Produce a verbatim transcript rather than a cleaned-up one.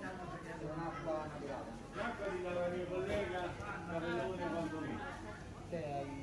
stanno prendendo un'acqua naturale. L'acqua di la mia collega, la veloce quanto me.